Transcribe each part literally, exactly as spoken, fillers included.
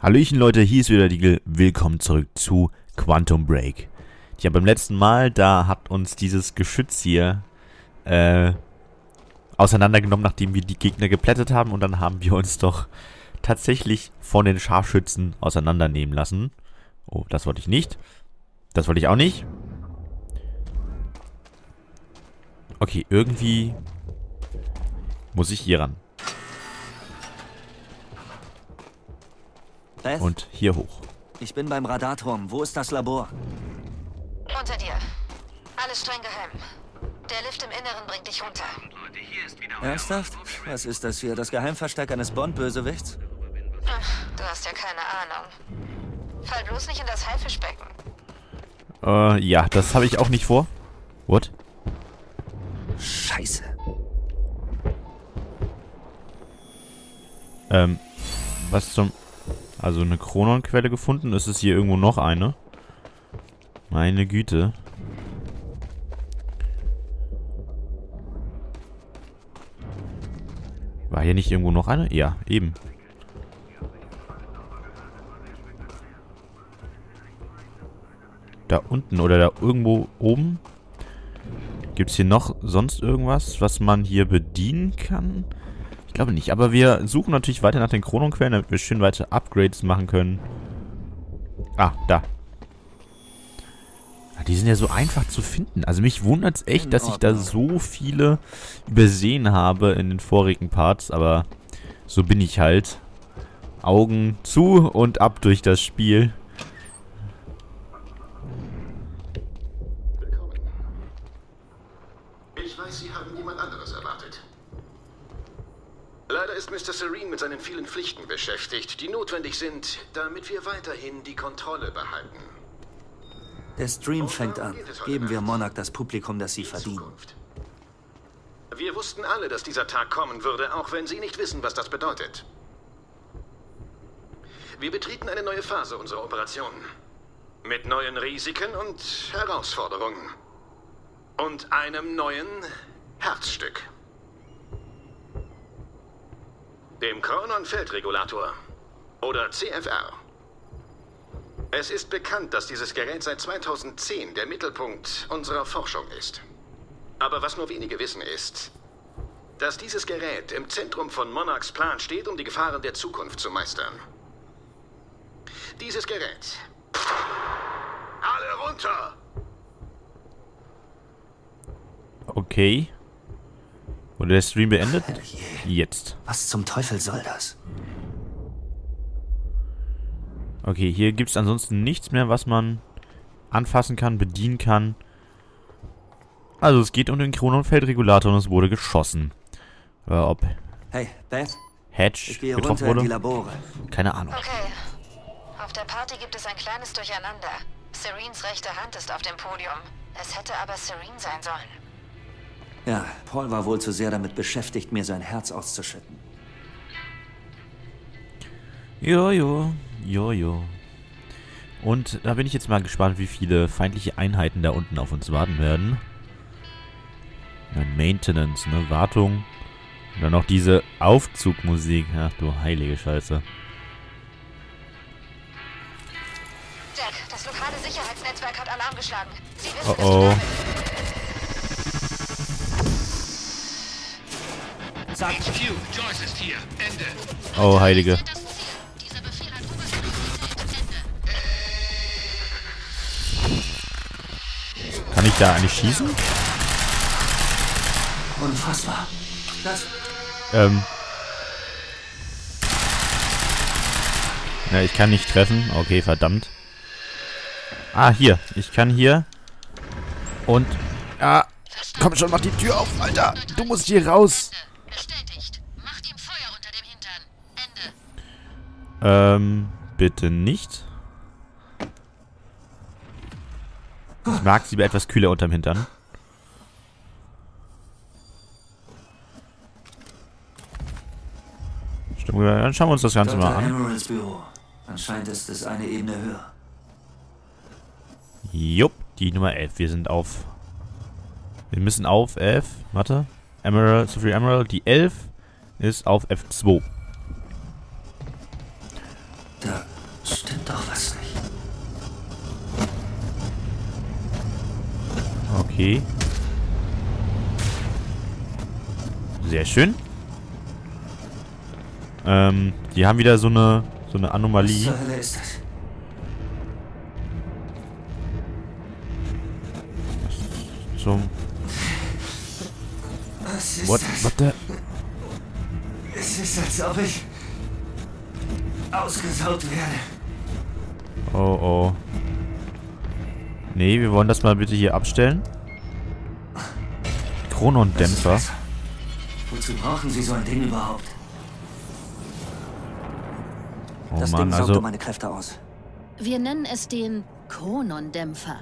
Hallöchen Leute, hier ist wieder Digel. Willkommen zurück zu Quantum Break. Ja, beim letzten Mal, da hat uns dieses Geschütz hier äh, auseinandergenommen, nachdem wir die Gegner geplättet haben. Und dann haben wir uns doch tatsächlich von den Scharfschützen auseinandernehmen lassen. Oh, das wollte ich nicht. Das wollte ich auch nicht. Okay, irgendwie muss ich hier ran. Und hier hoch. Ich bin beim Radarturm. Wo ist das Labor? Unter dir. Alles streng geheim. Der Lift im Inneren bringt dich runter. Ernsthaft? Was ist das hier? Das Geheimversteck eines Bond-Bösewichts? Du hast ja keine Ahnung. Fall bloß nicht in das Haifischbecken. Äh, ja, das habe ich auch nicht vor. What? Scheiße. Ähm, was zum... Also eine Chronon-Quelle gefunden. Ist es hier irgendwo noch eine? Meine Güte. War hier nicht irgendwo noch eine? Ja, eben. Da unten oder da irgendwo oben? Gibt es hier noch sonst irgendwas, was man hier bedienen kann? Ich glaube nicht, aber wir suchen natürlich weiter nach den Chrononquellen, damit wir schön weiter Upgrades machen können. Ah, da. Die sind ja so einfach zu finden. Also mich wundert es echt, dass ich da so viele übersehen habe in den vorigen Parts, aber so bin ich halt. Augen zu und ab durch das Spiel. Mister Serene mit seinen vielen Pflichten beschäftigt, die notwendig sind, damit wir weiterhin die Kontrolle behalten. Der Stream fängt an. Geben wir Monarch das Publikum, das sie verdient. Wir wussten alle, dass dieser Tag kommen würde, auch wenn Sie nicht wissen, was das bedeutet. Wir betreten eine neue Phase unserer Operationen. Mit neuen Risiken und Herausforderungen. Und einem neuen Herzstück. Dem Chronon-Feldregulator oder C F R. Es ist bekannt, dass dieses Gerät seit zweitausendzehn der Mittelpunkt unserer Forschung ist. Aber was nur wenige wissen ist, dass dieses Gerät im Zentrum von Monarchs Plan steht, um die Gefahren der Zukunft zu meistern. Dieses Gerät... Alle runter! Okay. Wurde der Stream beendet? Jetzt. Was zum Teufel soll das? Okay, hier gibt es ansonsten nichts mehr, was man anfassen kann, bedienen kann. Also es geht um den Chronon-Feldregulator und es wurde geschossen. Äh, ob... Hey, Beth? Hedge ich gehe getroffen runter in die Labore. Wurde? Keine Ahnung. Okay. Auf der Party gibt es ein kleines Durcheinander. Serenes rechte Hand ist auf dem Podium. Es hätte aber Serene sein sollen. Ja, Paul war wohl zu sehr damit beschäftigt, mir sein Herz auszuschütten. Jojo, jojo. Und da bin ich jetzt mal gespannt, wie viele feindliche Einheiten da unten auf uns warten werden. Ja, Maintenance, ne? Wartung. Und dann noch diese Aufzugmusik. Ach du heilige Scheiße. Jack, das lokale Sicherheitsnetzwerk hat Alarm geschlagen. Sie wissen, oh oh. Oh, Heilige. Kann ich da eigentlich schießen? Unfassbar. Das... Ähm. Ja, ich kann nicht treffen. Okay, verdammt. Ah, hier. Ich kann hier. Und... Ah. Komm schon, mach die Tür auf, Alter. Du musst hier raus. Ähm, bitte nicht. Ich mag es lieber etwas kühler unterm Hintern. Stimmt, dann schauen wir uns das Ganze mal an. Doktor Emeralds Büro. Anscheinend ist es eine Ebene höher. Jupp, die Nummer elf. Wir sind auf. Wir müssen auf elf. Warte. Emerald, so viel Emerald. Die elf ist auf F zwei. Da stimmt doch was nicht. Okay. Sehr schön. Ähm, die haben wieder so eine, so eine Anomalie. Was zur Hölle ist das? Was zum... Was ist what, das? What the? Es ist, als ob ich ausgesaut werde. Oh, oh. Nee, wir wollen das mal bitte hier abstellen. Chronondämpfer. Wozu brauchen Sie so ein Ding überhaupt? Oh das Mann, Ding saugte also meine Kräfte aus. Wir nennen es den Chronondämpfer.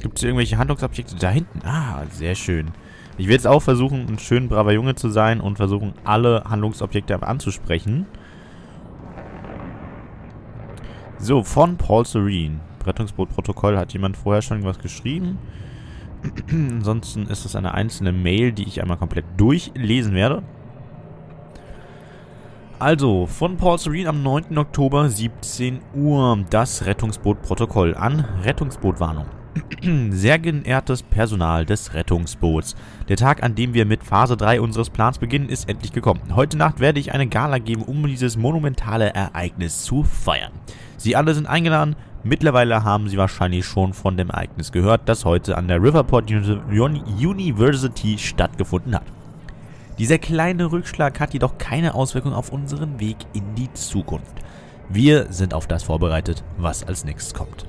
Gibt es irgendwelche Handlungsobjekte da hinten? Ah, sehr schön. Ich will jetzt auch versuchen, ein schön braver Junge zu sein und versuchen, alle Handlungsobjekte anzusprechen. So, von Paul Serene. Rettungsbootprotokoll. Hat jemand vorher schon was geschrieben? Ansonsten ist es eine einzelne Mail, die ich einmal komplett durchlesen werde. Also, von Paul Serene am neunten Oktober, siebzehn Uhr. Das Rettungsbootprotokoll an Rettungsbootwarnung. Sehr geehrtes Personal des Rettungsboots. Der Tag, an dem wir mit Phase drei unseres Plans beginnen, ist endlich gekommen. Heute Nacht werde ich eine Gala geben, um dieses monumentale Ereignis zu feiern. Sie alle sind eingeladen. Mittlerweile haben Sie wahrscheinlich schon von dem Ereignis gehört, das heute an der Riverport University stattgefunden hat. Dieser kleine Rückschlag hat jedoch keine Auswirkung auf unseren Weg in die Zukunft. Wir sind auf das vorbereitet, was als nächstes kommt.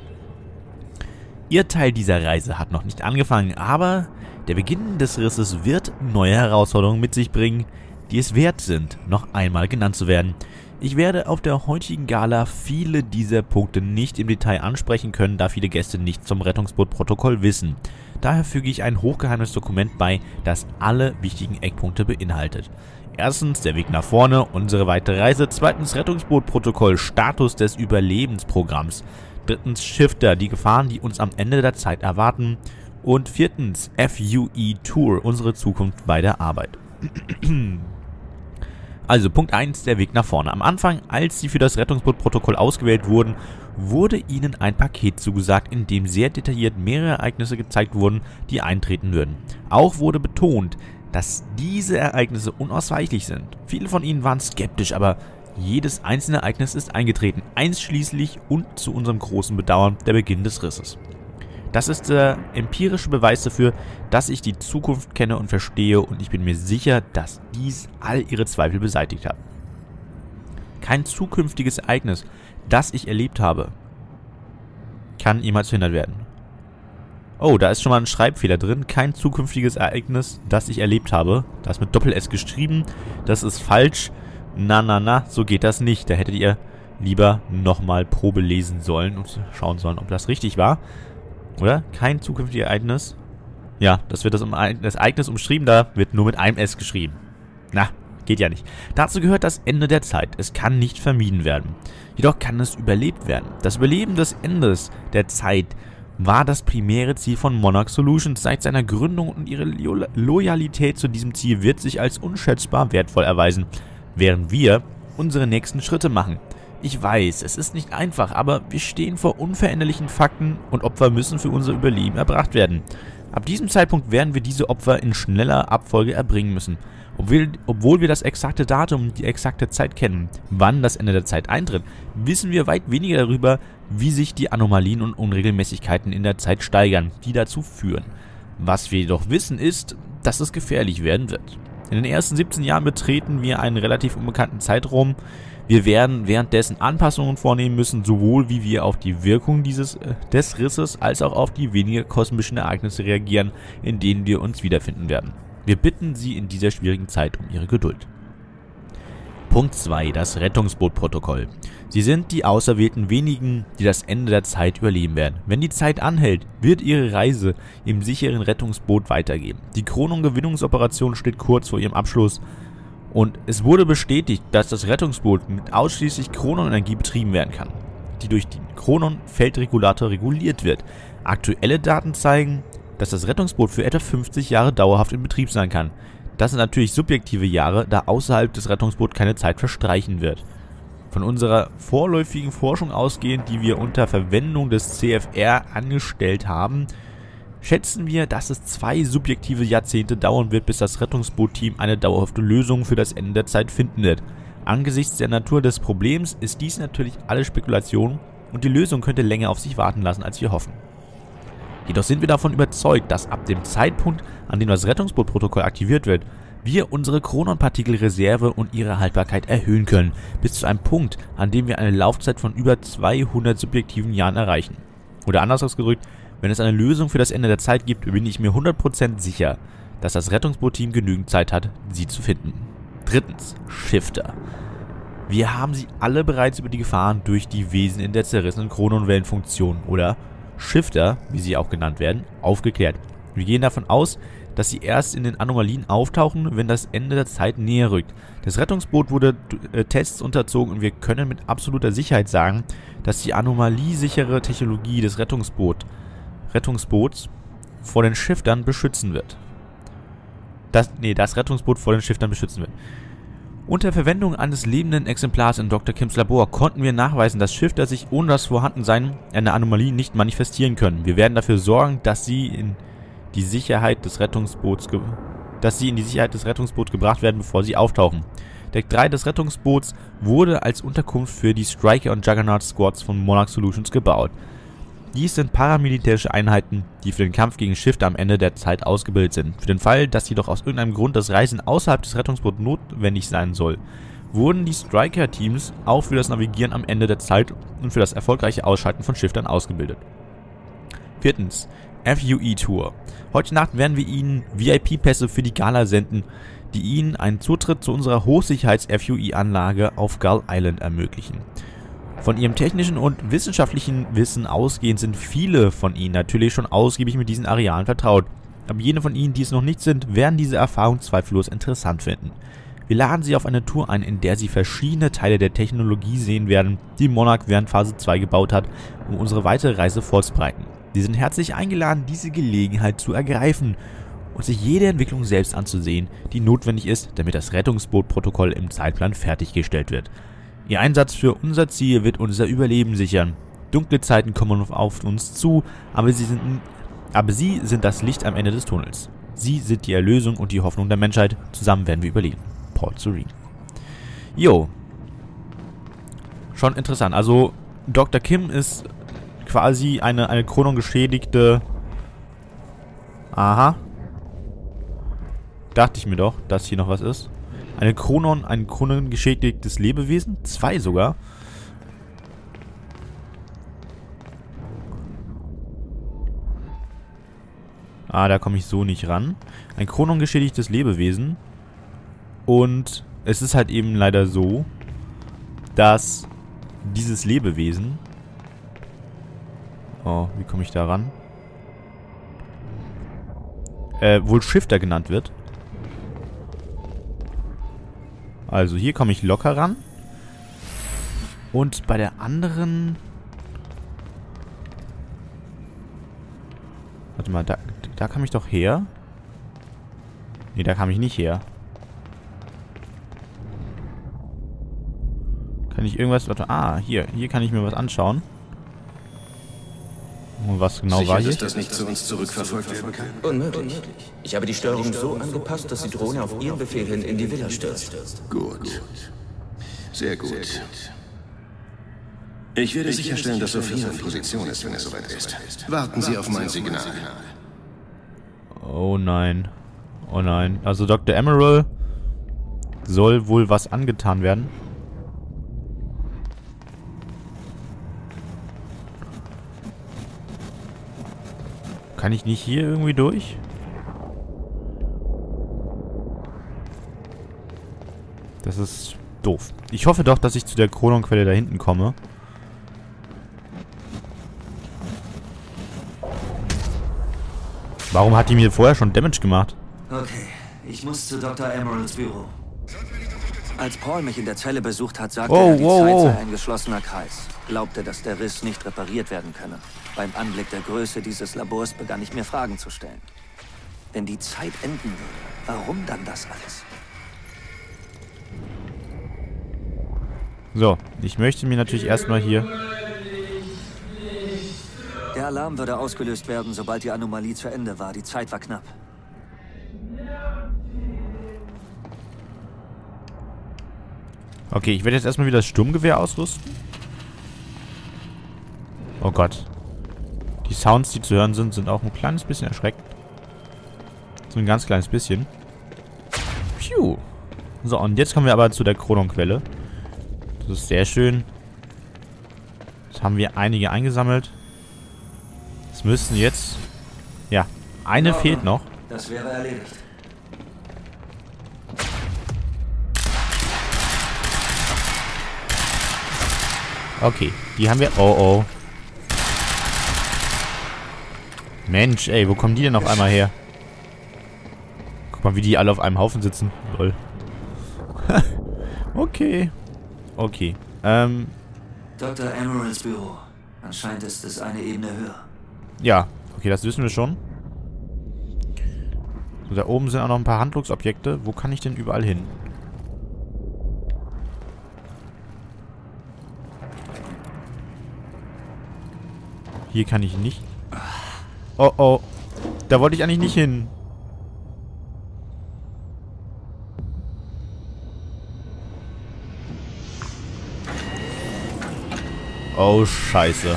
Ihr Teil dieser Reise hat noch nicht angefangen, aber der Beginn des Risses wird neue Herausforderungen mit sich bringen, die es wert sind, noch einmal genannt zu werden. Ich werde auf der heutigen Gala viele dieser Punkte nicht im Detail ansprechen können, da viele Gäste nichts zum Rettungsbootprotokoll wissen. Daher füge ich ein hochgeheimes Dokument bei, das alle wichtigen Eckpunkte beinhaltet. Erstens der Weg nach vorne, unsere weitere Reise. Zweitens Rettungsbootprotokoll, Status des Überlebensprogramms. Drittens Shifter, die Gefahren, die uns am Ende der Zeit erwarten. Und viertens F U E Tour, unsere Zukunft bei der Arbeit. Also Punkt eins, der Weg nach vorne. Am Anfang, als Sie für das Rettungsbootprotokoll ausgewählt wurden, wurde Ihnen ein Paket zugesagt, in dem sehr detailliert mehrere Ereignisse gezeigt wurden, die eintreten würden. Auch wurde betont, dass diese Ereignisse unausweichlich sind. Viele von Ihnen waren skeptisch, aber jedes einzelne Ereignis ist eingetreten, einschließlich und zu unserem großen Bedauern der Beginn des Risses. Das ist der empirische Beweis dafür, dass ich die Zukunft kenne und verstehe, und ich bin mir sicher, dass dies all Ihre Zweifel beseitigt hat. Kein zukünftiges Ereignis, das ich erlebt habe, kann jemals verhindert werden. Oh, da ist schon mal ein Schreibfehler drin. Kein zukünftiges Ereignis, das ich erlebt habe. Das ist mit Doppel-S geschrieben. Das ist falsch. Na, na, na, so geht das nicht. Da hättet ihr lieber nochmal Probe lesen sollen und schauen sollen, ob das richtig war. Oder? Kein zukünftiges Ereignis. Ja, das wird das, um, das Ereignis umschrieben, da wird nur mit einem S geschrieben. Na, geht ja nicht. Dazu gehört das Ende der Zeit. Es kann nicht vermieden werden. Jedoch kann es überlebt werden. Das Überleben des Endes der Zeit war das primäre Ziel von Monarch Solutions seit seiner Gründung, und ihre Lo- Loyalität zu diesem Ziel wird sich als unschätzbar wertvoll erweisen, während wir unsere nächsten Schritte machen. Ich weiß, es ist nicht einfach, aber wir stehen vor unveränderlichen Fakten, und Opfer müssen für unser Überleben erbracht werden. Ab diesem Zeitpunkt werden wir diese Opfer in schneller Abfolge erbringen müssen. Obwohl, obwohl wir das exakte Datum und die exakte Zeit kennen, wann das Ende der Zeit eintritt, wissen wir weit weniger darüber, wie sich die Anomalien und Unregelmäßigkeiten in der Zeit steigern, die dazu führen. Was wir jedoch wissen ist, dass es gefährlich werden wird. In den ersten siebzehn Jahren betreten wir einen relativ unbekannten Zeitraum. Wir werden währenddessen Anpassungen vornehmen müssen, sowohl wie wir auf die Wirkung dieses, äh, des Risses als auch auf die weniger kosmischen Ereignisse reagieren, in denen wir uns wiederfinden werden. Wir bitten Sie in dieser schwierigen Zeit um Ihre Geduld. Punkt zwei. Das Rettungsbootprotokoll. Sie sind die auserwählten wenigen, die das Ende der Zeit überleben werden. Wenn die Zeit anhält, wird Ihre Reise im sicheren Rettungsboot weitergehen. Die Chronon-Gewinnungsoperation steht kurz vor ihrem Abschluss, und es wurde bestätigt, dass das Rettungsboot mit ausschließlich Chrononenergie betrieben werden kann, die durch den Chronon-Feldregulator reguliert wird. Aktuelle Daten zeigen, dass das Rettungsboot für etwa fünfzig Jahre dauerhaft in Betrieb sein kann. Das sind natürlich subjektive Jahre, da außerhalb des Rettungsboots keine Zeit verstreichen wird. Von unserer vorläufigen Forschung ausgehend, die wir unter Verwendung des C F R angestellt haben, schätzen wir, dass es zwei subjektive Jahrzehnte dauern wird, bis das Rettungsboot-Team eine dauerhafte Lösung für das Ende der Zeit finden wird. Angesichts der Natur des Problems ist dies natürlich alles Spekulation und die Lösung könnte länger auf sich warten lassen, als wir hoffen. Jedoch sind wir davon überzeugt, dass ab dem Zeitpunkt, an dem das Rettungsbootprotokoll aktiviert wird, wir unsere Chronon-Partikelreserve und ihre Haltbarkeit erhöhen können, bis zu einem Punkt, an dem wir eine Laufzeit von über zweihundert subjektiven Jahren erreichen. Oder anders ausgedrückt, wenn es eine Lösung für das Ende der Zeit gibt, bin ich mir hundert Prozent sicher, dass das Rettungsboot-Team genügend Zeit hat, sie zu finden. Drittens, Shifter. Wir haben sie alle bereits über die Gefahren durch die Wesen in der zerrissenen Chrononwellenfunktion oder Shifter, wie sie auch genannt werden, aufgeklärt. Wir gehen davon aus, dass sie erst in den Anomalien auftauchen, wenn das Ende der Zeit näher rückt. Das Rettungsboot wurde äh, Tests unterzogen und wir können mit absoluter Sicherheit sagen, dass die anomaliesichere Technologie des Rettungsboot, Rettungsboots vor den Shiftern beschützen wird. Das, nee, das Rettungsboot vor den Shiftern beschützen wird. Unter Verwendung eines lebenden Exemplars in Doktor Kims Labor konnten wir nachweisen, dass Shifter sich ohne das Vorhandensein einer Anomalie nicht manifestieren können. Wir werden dafür sorgen, dass sie in die Sicherheit des Rettungsboots dass sie in die Sicherheit des Rettungsboots gebracht werden, bevor sie auftauchen. Deck drei des Rettungsboots wurde als Unterkunft für die Striker und Juggernaut Squads von Monarch Solutions gebaut. Dies sind paramilitärische Einheiten, die für den Kampf gegen Shifter am Ende der Zeit ausgebildet sind. Für den Fall, dass jedoch aus irgendeinem Grund das Reisen außerhalb des Rettungsboots notwendig sein soll, wurden die Striker-Teams auch für das Navigieren am Ende der Zeit und für das erfolgreiche Ausschalten von Shiftern ausgebildet. Viertens, F U E-Tour. Heute Nacht werden wir Ihnen V I P-Pässe für die Gala senden, die Ihnen einen Zutritt zu unserer Hochsicherheits-F U E-Anlage auf Gull Island ermöglichen. Von ihrem technischen und wissenschaftlichen Wissen ausgehend sind viele von ihnen natürlich schon ausgiebig mit diesen Arealen vertraut. Aber jene von ihnen, die es noch nicht sind, werden diese Erfahrung zweifellos interessant finden. Wir laden sie auf eine Tour ein, in der sie verschiedene Teile der Technologie sehen werden, die Monarch während Phase zwei gebaut hat, um unsere weitere Reise vorzubereiten. Sie sind herzlich eingeladen, diese Gelegenheit zu ergreifen und sich jede Entwicklung selbst anzusehen, die notwendig ist, damit das Rettungsbootprotokoll im Zeitplan fertiggestellt wird. Ihr Einsatz für unser Ziel wird unser Überleben sichern. Dunkle Zeiten kommen auf uns zu, aber sie sind, aber sie sind das Licht am Ende des Tunnels. Sie sind die Erlösung und die Hoffnung der Menschheit. Zusammen werden wir überleben. Paul Serene. Jo. Schon interessant. Also Doktor Kim ist quasi eine, eine chronongeschädigte... Aha. Dachte ich mir doch, dass hier noch was ist. Eine Chronon, ein chronongeschädigtes Lebewesen. Zwei sogar. Ah, da komme ich so nicht ran. Ein chronongeschädigtes Lebewesen. Und es ist halt eben leider so, dass dieses Lebewesen... Oh, wie komme ich da ran? Äh, wohl Shifter genannt wird. Also hier komme ich locker ran. Und bei der anderen... Warte mal, da, da kam ich doch her. Ne, da kam ich nicht her. Kann ich irgendwas... Warte, ah, hier. Hier kann ich mir was anschauen. Und was genau war hier? Sicher, dass das nicht zu uns zurückverfolgt werden kann? Unmöglich. Ich habe die Steuerung so angepasst, dass die Drohne auf Ihren Befehl hin in die Villa stürzt. Gut. Sehr gut. Ich werde sicherstellen, dass Sophia in Position ist, wenn es soweit ist. Warten Sie auf mein Signal. Oh nein. Oh nein. Also Doktor Emerald soll wohl was angetan werden. Kann ich nicht hier irgendwie durch? Das ist doof. Ich hoffe doch, dass ich zu der Chrononquelle da hinten komme. Warum hat die mir vorher schon Damage gemacht? Okay, ich muss zu Doktor Emeralds Büro. Als Paul mich in der Zelle besucht hat, sagte oh, er, die oh, Zeit oh. sei ein geschlossener Kreis. Glaubte, dass der Riss nicht repariert werden könne. Beim Anblick der Größe dieses Labors begann ich mir Fragen zu stellen. Wenn die Zeit enden würde, Warum dann das alles? So, ich möchte mir natürlich erstmal hier... Der Alarm würde ausgelöst werden, sobald die Anomalie zu Ende war. Die Zeit war knapp. Okay, ich werde jetzt erstmal wieder das Sturmgewehr ausrüsten. Oh Gott. Die Sounds, die zu hören sind, sind auch ein kleines bisschen erschreckend. So ein ganz kleines bisschen. Piu. So, und jetzt kommen wir aber zu der Chrononquelle. Das ist sehr schön. Jetzt haben wir einige eingesammelt. Es müssen jetzt... Ja, eine fehlt noch. Das wäre erledigt. Okay, die haben wir... Oh, oh. Mensch, ey, wo kommen die denn auf einmal her? Guck mal, wie die alle auf einem Haufen sitzen. Lol. Okay. Okay. Ähm. Doktor Emeralds Büro. Anscheinend ist es eine Ebene höher. Ja, okay, das wissen wir schon. So, da oben sind auch noch ein paar Handlungsobjekte. Wo kann ich denn überall hin? Hier kann ich nicht. Oh, oh. Da wollte ich eigentlich nicht hin. Oh, scheiße.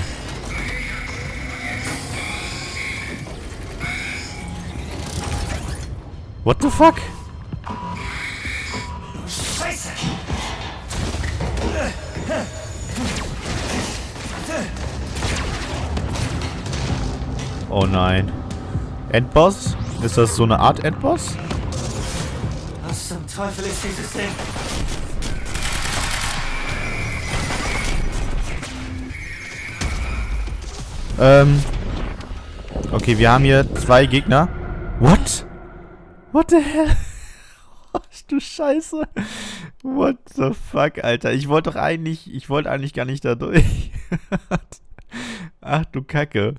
What the fuck? Scheiße. Oh nein. Endboss? Ist das so eine Art Endboss? Was zum Teufel ist dieses Ding? Ähm. Okay, wir haben hier zwei Gegner. What? What the hell? Oh, du Scheiße. What the fuck, Alter. Ich wollte doch eigentlich... Ich wollte eigentlich gar nicht da durch. Ach du Kacke.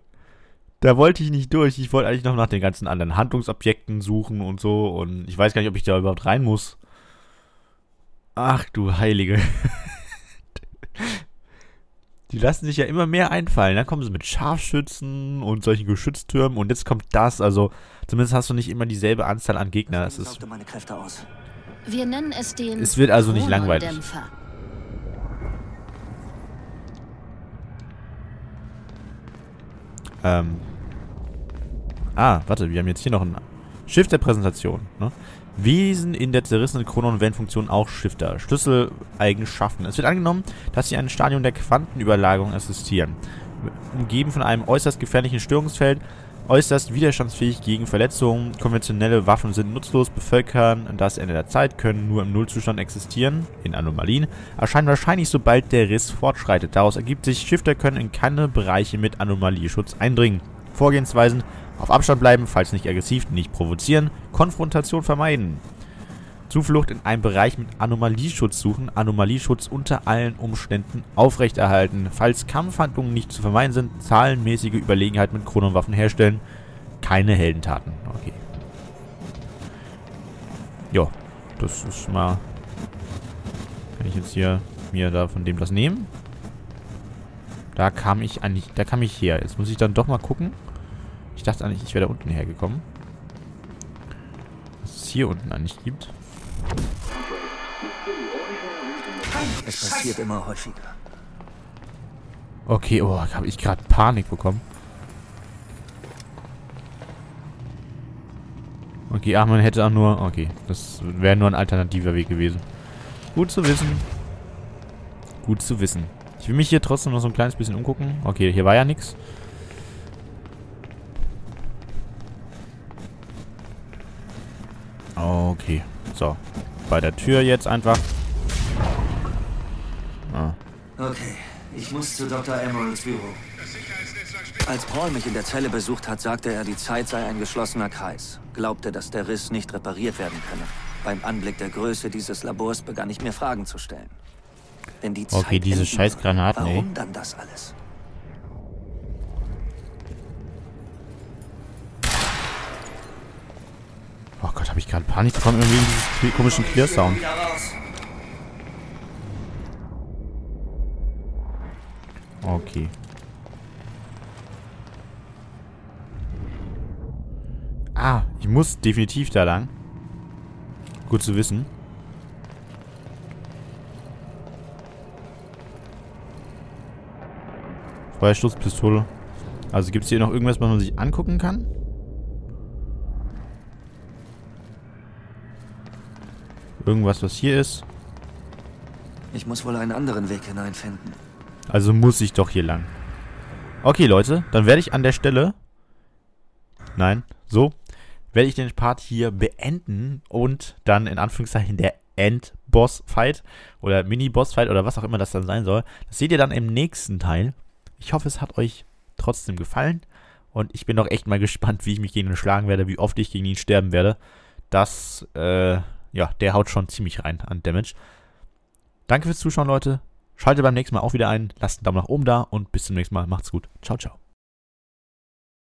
Da wollte ich nicht durch. Ich wollte eigentlich noch nach den ganzen anderen Handlungsobjekten suchen und so. Und ich weiß gar nicht, ob ich da überhaupt rein muss. Ach du Heilige. Die lassen sich ja immer mehr einfallen. Dann kommen sie mit Scharfschützen und solchen Geschütztürmen. Und jetzt kommt das. Also zumindest hast du nicht immer dieselbe Anzahl an Gegner. Es ist, meine Kräfte aus. Wir nennen es den Es wird also nicht langweilig. Ähm. Ah, warte. Wir haben jetzt hier noch ein Schiff der Präsentation. Ne? Wesen in der zerrissenen Chronon- und Wellenfunktion, auch Shifter. Schlüsseleigenschaften. Es wird angenommen, dass sie ein Stadium der Quantenüberlagerung assistieren. Umgeben von einem äußerst gefährlichen Störungsfeld, äußerst widerstandsfähig gegen Verletzungen. Konventionelle Waffen sind nutzlos, bevölkern das Ende der Zeit, können nur im Nullzustand existieren, in Anomalien, erscheinen wahrscheinlich, sobald der Riss fortschreitet. Daraus ergibt sich, Shifter können in keine Bereiche mit Anomalieschutz eindringen. Vorgehensweisen: auf Abstand bleiben, falls nicht aggressiv, nicht provozieren, Konfrontation vermeiden. Zuflucht in einem Bereich mit Anomalieschutz suchen, Anomalieschutz unter allen Umständen aufrechterhalten. Falls Kampfhandlungen nicht zu vermeiden sind, zahlenmäßige Überlegenheit mit Chrononwaffen herstellen. Keine Heldentaten. Okay. Jo, das ist mal... Kann ich jetzt hier mir da von dem das nehmen? Da kam ich eigentlich... Da kam ich her. Jetzt muss ich dann doch mal gucken. Ich dachte eigentlich, ich wäre da unten hergekommen. Was es hier unten eigentlich gibt. Es passiert immer häufiger. Okay, oh, habe ich gerade Panik bekommen. Okay, ach, man hätte auch nur... Okay, das wäre nur ein alternativer Weg gewesen. Gut zu wissen. Gut zu wissen. Ich will mich hier trotzdem noch so ein kleines bisschen umgucken. Okay, hier war ja nichts. Okay, so. Bei der Tür jetzt einfach. Ah. Okay, ich muss zu Doktor Emeralds Büro. Als Paul mich in der Zelle besucht hat, sagte er, die Zeit sei ein geschlossener Kreis. Glaubte, dass der Riss nicht repariert werden könne. Beim Anblick der Größe dieses Labors begann ich mir Fragen zu stellen. Denn die Zeit okay, diese scheiß Granaten, ey. Warum dann das alles? Oh Gott, habe ich gerade Panik bekommen, irgendwie diesen komischen Clear-Sound. Okay. Ah, ich muss definitiv da lang. Gut zu wissen. Feuerstoßpistole. Also gibt es hier noch irgendwas, was man sich angucken kann? Irgendwas, was hier ist? Ich muss wohl einen anderen Weg hineinfinden. Also muss ich doch hier lang. Okay, Leute, dann werde ich an der Stelle... Nein, so. Werde ich den Part hier beenden und dann in Anführungszeichen der End-Boss-Fight oder Mini-Boss-Fight oder was auch immer das dann sein soll. Das seht ihr dann im nächsten Teil. Ich hoffe, es hat euch trotzdem gefallen und ich bin doch echt mal gespannt, wie ich mich gegen ihn schlagen werde, wie oft ich gegen ihn sterben werde. Das, äh, ja, der haut schon ziemlich rein an Damage. Danke fürs Zuschauen, Leute. Schaltet beim nächsten Mal auch wieder ein, lasst einen Daumen nach oben da und bis zum nächsten Mal. Macht's gut. Ciao, ciao.